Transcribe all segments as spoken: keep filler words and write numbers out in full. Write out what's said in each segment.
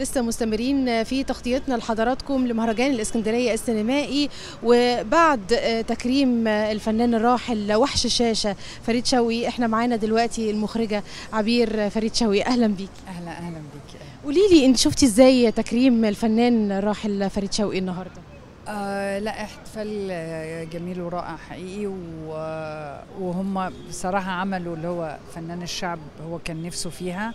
لسه مستمرين في تغطيتنا لحضراتكم لمهرجان الاسكندريه السينمائي، وبعد تكريم الفنان الراحل وحش الشاشه فريد شوقي احنا معانا دلوقتي المخرجه عبير فريد شوقي. اهلا بيك. اهلا اهلا بيك. قولي لي انت شفتي ازاي تكريم الفنان الراحل فريد شوقي النهارده؟ آه لا، احتفال جميل ورائع حقيقي، وهم بصراحه عملوا اللي هو فنان الشعب هو كان نفسه فيها،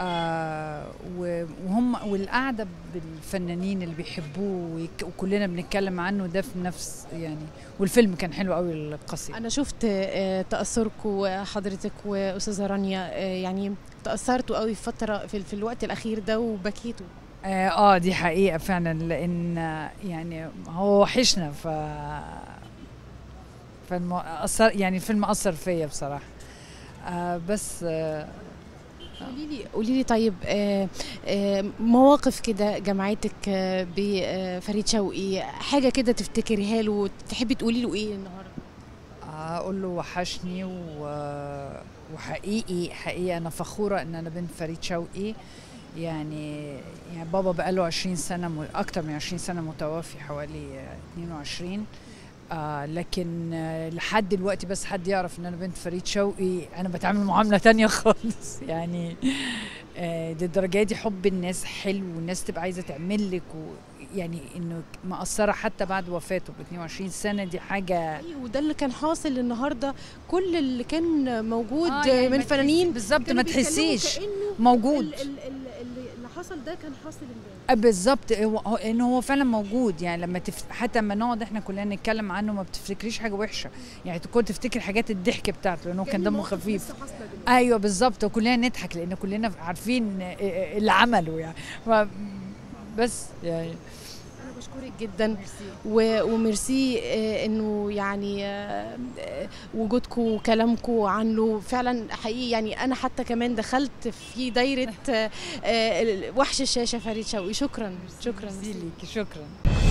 آه وهم والقعده بالفنانين اللي بيحبوه وكلنا بنتكلم عنه ده في نفس يعني. والفيلم كان حلو قوي القصير. انا شفت تاثركم حضرتك واستاذه رانيا، يعني تاثرتوا قوي في فتره في الوقت الاخير ده وبكيتوا. اه دي حقيقه فعلا، لان يعني هو وحشنا ف فأثر يعني الفيلم اثر فيا بصراحه. آه بس آه قولي لي قولي لي طيب آه آه مواقف كده جمعتك آه بفريد شوقي، حاجه كده تفتكريها له تحبي تقولي له ايه النهارده؟ آه اقول له وحشني، وحقيقي حقيقي انا فخوره ان انا بنت فريد شوقي. يعني يعني بابا بقاله عشرين سنه، اكتر من عشرين سنه متوفي، حوالي اتنين وعشرين، آه لكن آه لحد دلوقتي بس حد يعرف ان انا بنت فريد شوقي انا بتعامل معامله تانية خالص يعني. آه للدرجه دي حب الناس حلو، والناس تبقى عايزه تعمل لك، ويعني انه مقصره حتى بعد وفاته ب اتنين وعشرين سنه، دي حاجه. ايوه وده اللي كان حاصل النهارده، كل اللي كان موجود آه يعني من فنانين بالظبط ما تحسيش موجود. ال ال ال حصل ده كان حاصل امبارح بالظبط، ان هو فعلا موجود. يعني لما تف... حتى لما نقعد احنا كلنا نتكلم عنه ما بتفتكريش حاجه وحشه، يعني كنت تفتكر حاجات الضحك بتاعته لانه كان دمه خفيف. ايوه بالظبط، وكلنا نضحك لان كلنا عارفين اللي عمله يعني. ف... بس يعني انا بشكرك جدا و... وميرسي انه يعني وجودكم وكلامكم عنه فعلا حقيقي. يعني انا حتى كمان دخلت في دايره وحش الشاشه فريد شوقي. شكرا شكرا ليكي، شكرا.